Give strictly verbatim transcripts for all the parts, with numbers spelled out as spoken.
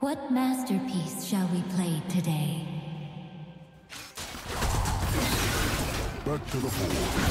What masterpiece shall we play today? Back to the board.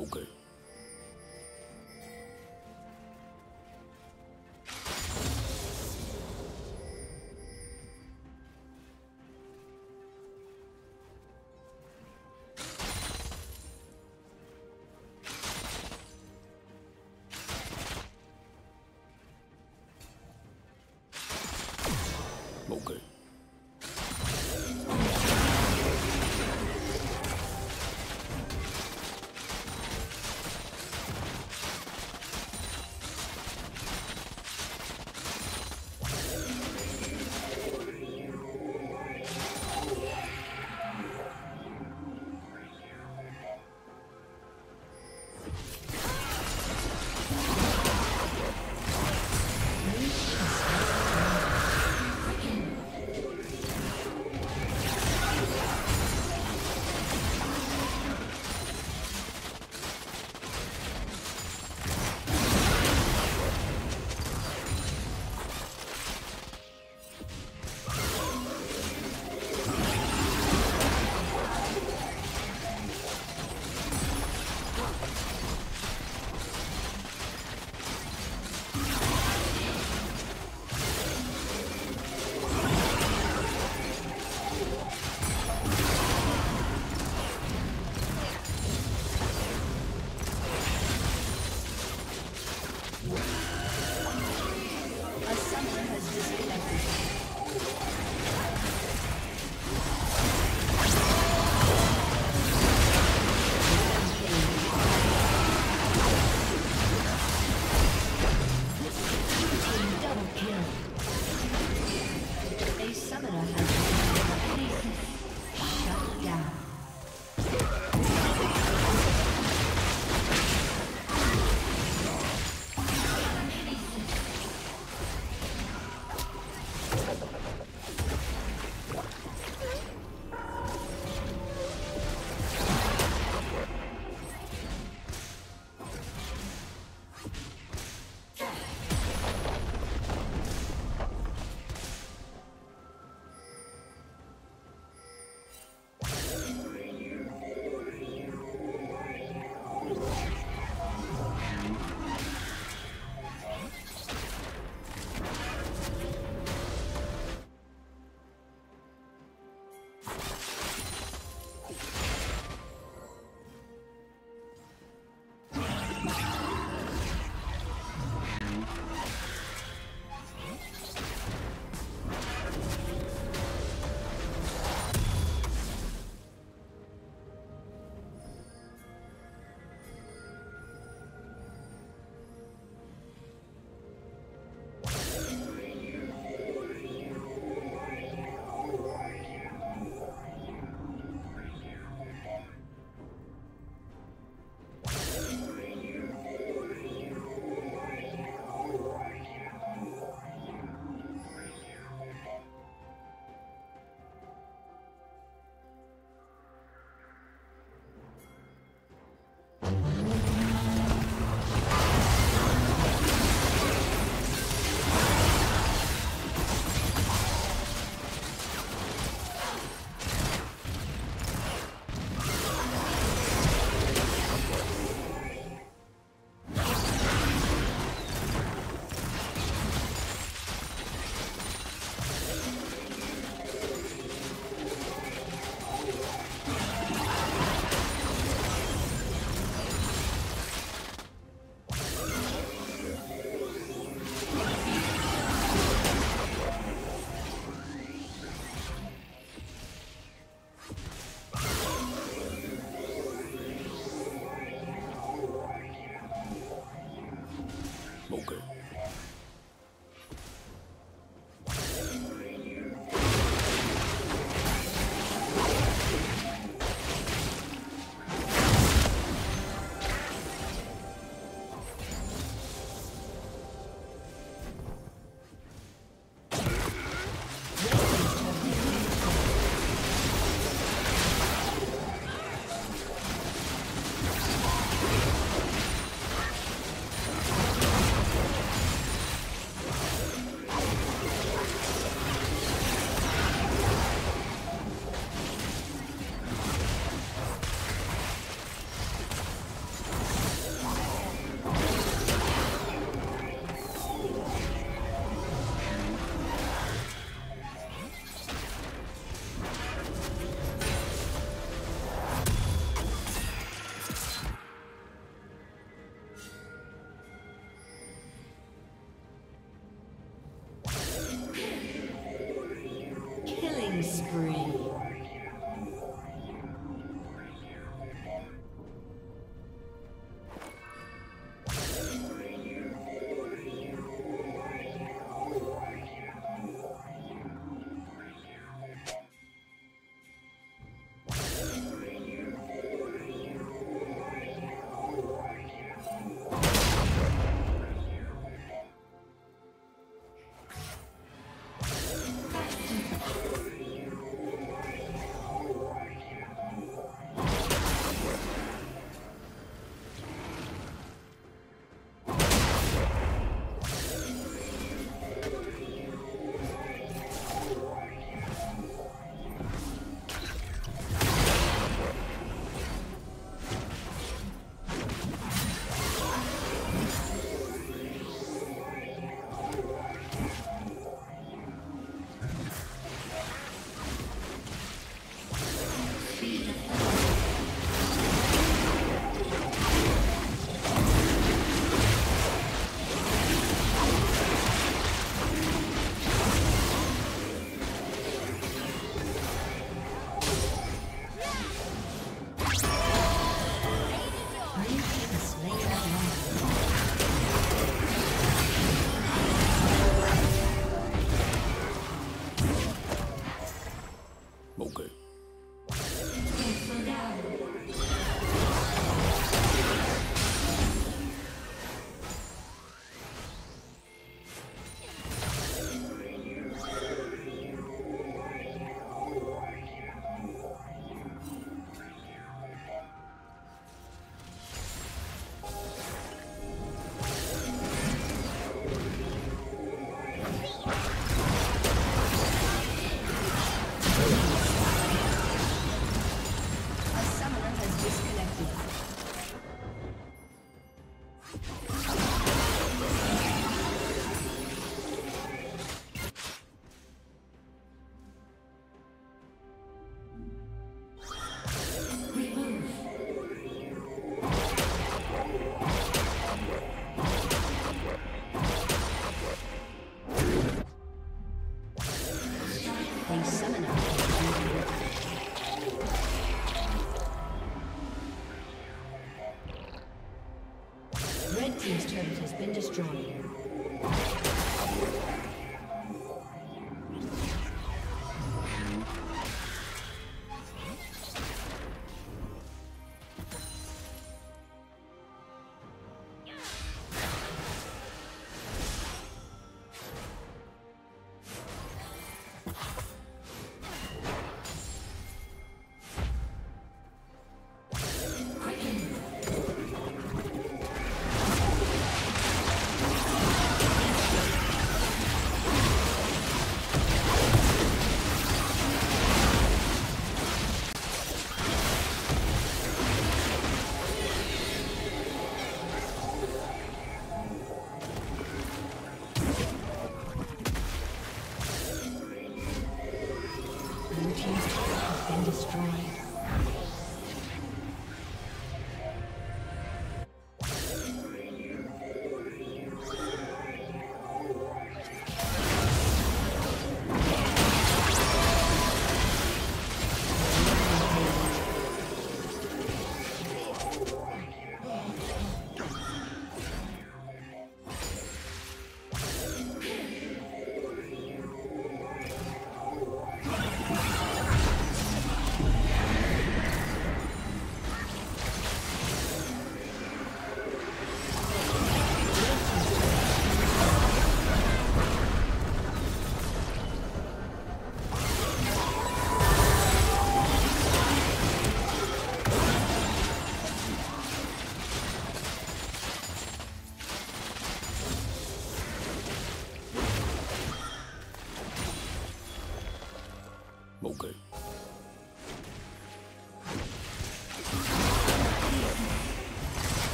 Okay. Okay.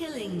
Killing